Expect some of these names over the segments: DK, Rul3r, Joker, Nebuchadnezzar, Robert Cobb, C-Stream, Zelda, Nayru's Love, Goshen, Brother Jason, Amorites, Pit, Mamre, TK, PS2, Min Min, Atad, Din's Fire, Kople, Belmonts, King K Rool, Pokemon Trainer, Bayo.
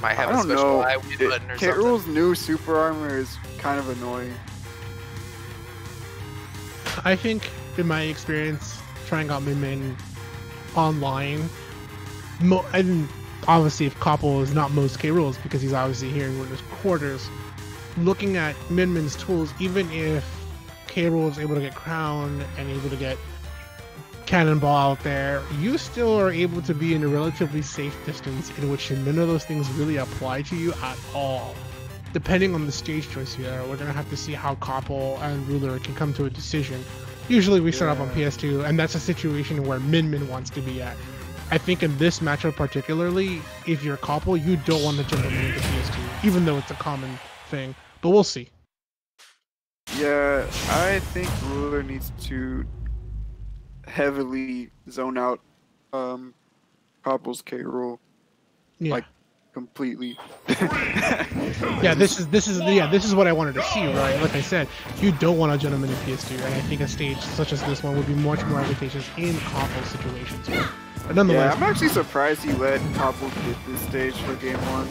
might have a special eye win button or something. K. Rool's new super armor is kind of annoying. I think, in my experience, trying out Min Min online, and obviously if Kople is not most K. Rool's because he's obviously here in his quarters, looking at Min Min's tools, even if K. Rool is able to get Crown and able to get Cannonball out there, you still are able to be in a relatively safe distance in which none of those things really apply to you at all. Depending on the stage choice here, we're gonna have to see how Kople and Rul3r can come to a decision. Usually we start off on PS2, and that's a situation where Min Min wants to be at. I think in this matchup particularly, if you're Kople, you don't want to jump Min Min to PS2, even though it's a common thing, but we'll see. Yeah, I think Rul3r needs to heavily zone out Kople's K. Rool, like completely. Yeah, this is what I wanted to see, right? Like I said, you don't want a gentleman in PS2, and I think a stage such as this one would be much more advantageous in Kople's situations. But nonetheless, yeah, I'm actually surprised he let Kople get this stage for game one.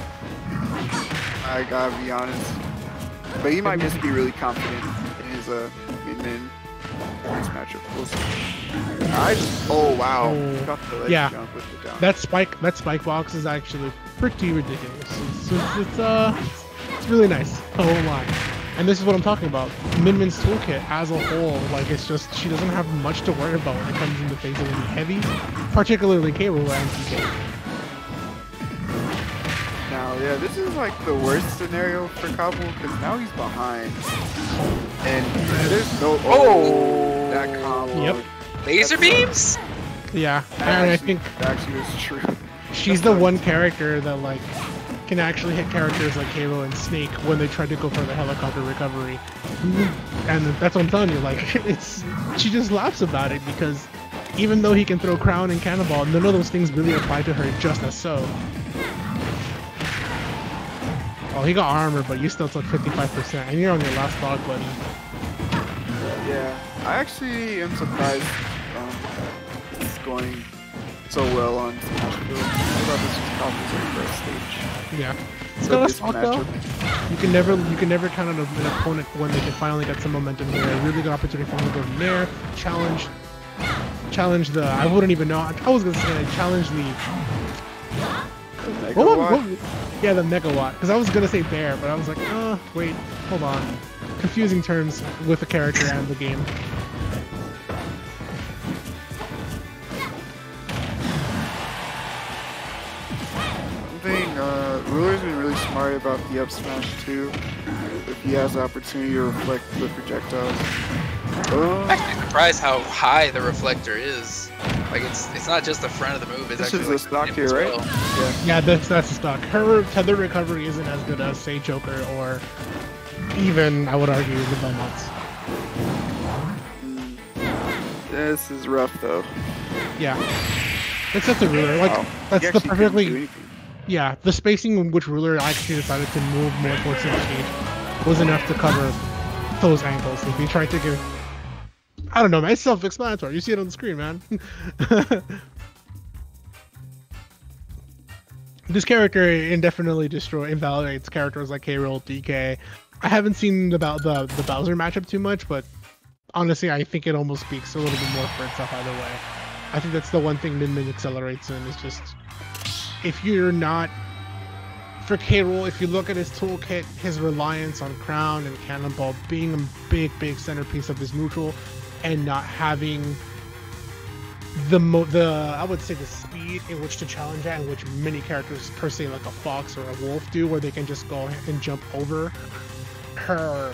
I gotta be honest, but he might just be really confident in his Min Min. This matchup. Oh wow! Oh, yeah, that spike box is actually pretty ridiculous. It's really nice. Oh my! And this is what I'm talking about. Min Min's toolkit as a whole, like it's just she doesn't have much to worry about when it comes in the face of any heavy, particularly K. Rool and TK. Now, yeah, this is like the worst scenario for Kople because now he's behind. And there's no that combo. Yep. Laser beams? Yeah. And I think actually is true. She's the one character that like can actually hit characters like K. Rool and Snake when they try to go for the helicopter recovery. And that's what I'm telling you, like she just laughs about it because even though he can throw Crown and Cannonball, none of those things really apply to her just as so. Oh, he got armor, but you still took 55%, and you're on your last dog, buddy. Yeah, I actually am surprised it's going so well on Smashville. I thought this was probably their first stage. Yeah. So you can never count on an opponent when they can finally get some momentum here. A really good opportunity for him to go in there, challenge the. I wouldn't even know. I was gonna say challenge the. What? Yeah, the megawatt, because I was going to say bear, but I was like, oh, wait, hold on. Confusing terms with the character and the game. One thing, Ruler's been really smart about the up smash too, if he has the opportunity to reflect the projectiles. I'm actually surprised how high the reflector is. Like it's not just the front of the move. It's actually the stock here, right? Yeah. Yeah, that's the stock. Her tether recovery isn't as good as say Joker or even I would argue the Belmonts. This is rough though. Yeah, it's just a Rul3r. Like that's the perfectly. Yeah, the spacing in which Rul3r actually decided to move more towards the stage was enough to cover those angles. If you tried to give. I don't know, man. It's self-explanatory. You see it on the screen, man. This character indefinitely invalidates characters like K. Rool, DK. I haven't seen about the Bowser matchup too much, but honestly, I think it almost speaks a little bit more for itself either way. I think that's the one thing Min Min accelerates in. It's just if you're not for K. Rool, if you look at his toolkit, his reliance on Crown and Cannonball being a big centerpiece of his neutral. And not having I would say the speed in which to challenge that, in which many characters per se like a fox or a wolf do, where they can just go and jump over her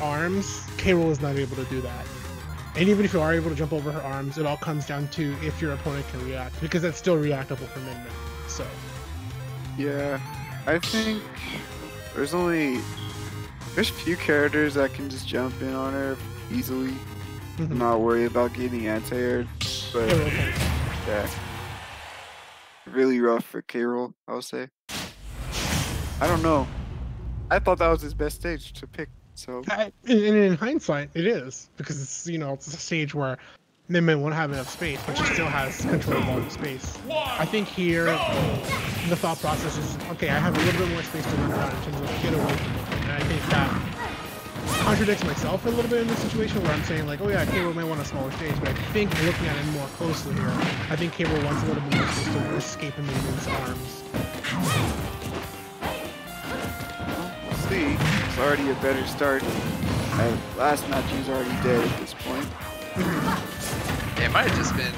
arms. K. Rool is not able to do that. And even if you are able to jump over her arms, it all comes down to if your opponent can react, because that's still reactable for Min Min. So yeah, I think there's few characters that can just jump in on her easily. Mm-hmm. Not worry about getting anti-aired, but yeah, really rough for K. Rool, I would say. I don't know. I thought that was his best stage to pick. So, and in hindsight, it is because it's a stage where Min Min won't have enough space, but she still has control of all the space. I think here, the thought process is, okay, I have a little bit more space to run around in terms of get away from it. And I think that contradicts myself a little bit in this situation where I'm saying like, oh yeah, K Rool may want a smaller stage, but I think looking at it more closely here, I think K Rool wants a little bit more space to escape in Min Min's arms. We'll see. It's already a better start. My last match is already dead at this point. Yeah, it might have just been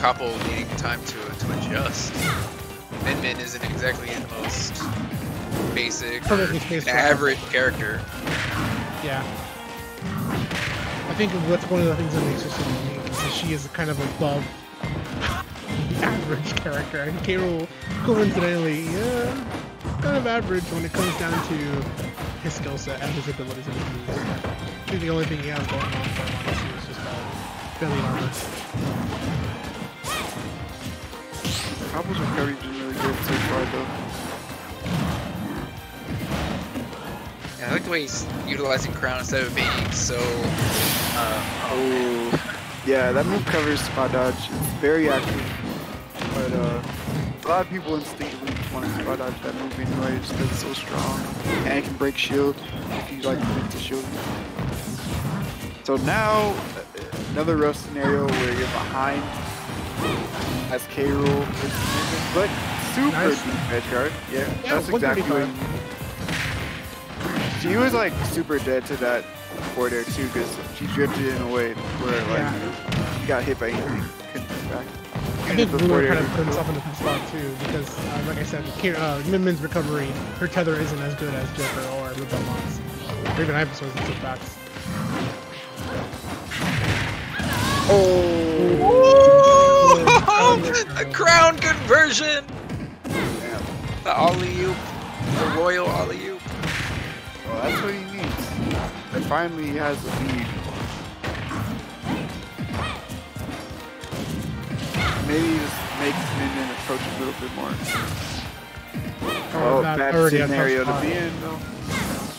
Kople needing time to adjust. Min Min isn't exactly the most basic or average character. Yeah. I think that's one of the things that makes her so unique is that she is kind of above the average character. And K Rool, coincidentally, yeah, kind of average when it comes down to his skill set and his abilities and his moves. I think the only thing he has going on for him honestly is just belly armor. Kople's recovery's been really good so far though. Yeah, I like the way he's utilizing Crown instead of being so yeah, that move covers spot dodge. It's very active. But a lot of people instinctively want to spot dodge that move anyway, just because it's so strong. And it can break shield if you like to break the shield. So now, another rough scenario where you're behind as K Rool, but super nice. Deep edge guard. Yeah, that's exactly what she was like super dead to that forward air too, because she drifted in a way where like she got hit by anything, couldn't come back. I think Rul3r kind of put himself in a good spot too, because like I said, Min Min's recovery, her tether isn't as good as Joker or Rul3r's, or even Hyperswords and setbacks. Oh! A Crown conversion! The ollie-oop, the royal ollie-oop. Well, that's what he needs. And finally he has a lead. Maybe he just makes Min Min approach a little bit more. Oh, bad scenario to be in, though.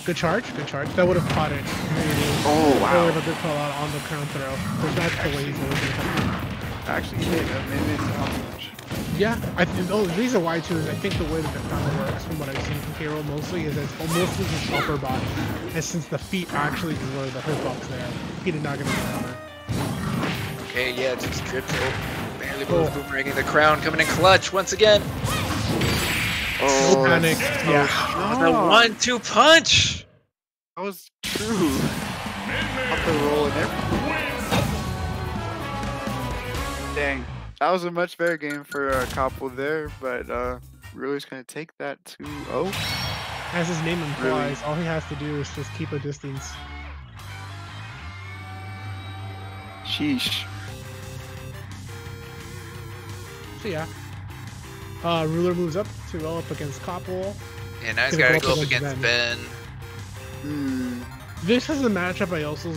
Good charge, good charge. That would have caught it. Oh, wow. That would have caught out on the crown throw. But that's the way he's going to do. Actually, he hit Min Min's punch. Yeah, the reason why, too, is I think the way that the crown works, from what I've seen from K Rool mostly, is it's almost as his upper body. And since the feet actually were the hurt box there, he did not get the counter. Okay, yeah, just trips over. Both boomeranging the crown, coming in clutch once again. Oh, panic! Yeah, the 1-2 punch. That was true. Up the roll and everything. Dang, that was a much better game for Kople there, but Rul3r's gonna take that 2-0. As his name implies, all he has to do is just keep a distance. Sheesh. So yeah, Rul3r moves up to roll up against Kople. Yeah, now he's gotta go up against Ben. This is a matchup I also,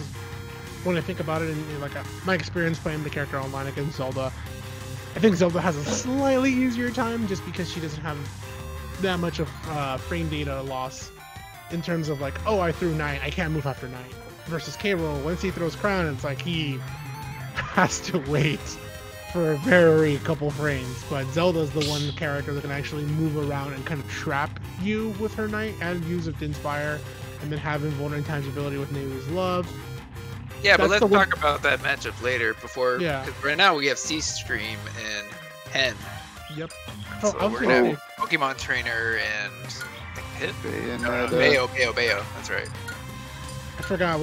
when I think about it, in like my experience playing the character online against Zelda, I think Zelda has a slightly easier time just because she doesn't have that much of frame data loss in terms of like, oh, I threw 9, I can't move after 9. Versus K Rool, once he throws Crown, it's like he has to wait for a very couple frames, but Zelda's the one character that can actually move around and kind of trap you with her Knight and use of Din's Fire, and then have invulnerable intangibility with Nayru's Love. Yeah, that's but let's talk about that matchup later. Before, because right now we have C-Stream and Hen. Yep. So we're gonna have Pokemon Trainer and Pit. Bayo. That's right. I forgot.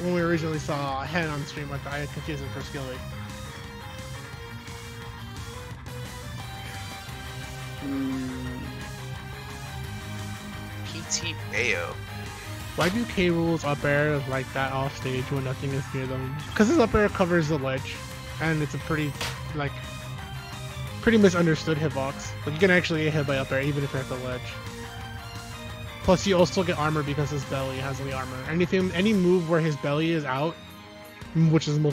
When we originally saw Hen on stream, like I had confused him for Skilly. PT Bayo. Why do K Rool's up air like that off stage when nothing is near them? Because his up air covers the ledge, and it's a pretty misunderstood hitbox. Like you can actually get hit by up air even if you're at the ledge. Plus, you also get armor because his belly has the armor. Any move where his belly is out, which is most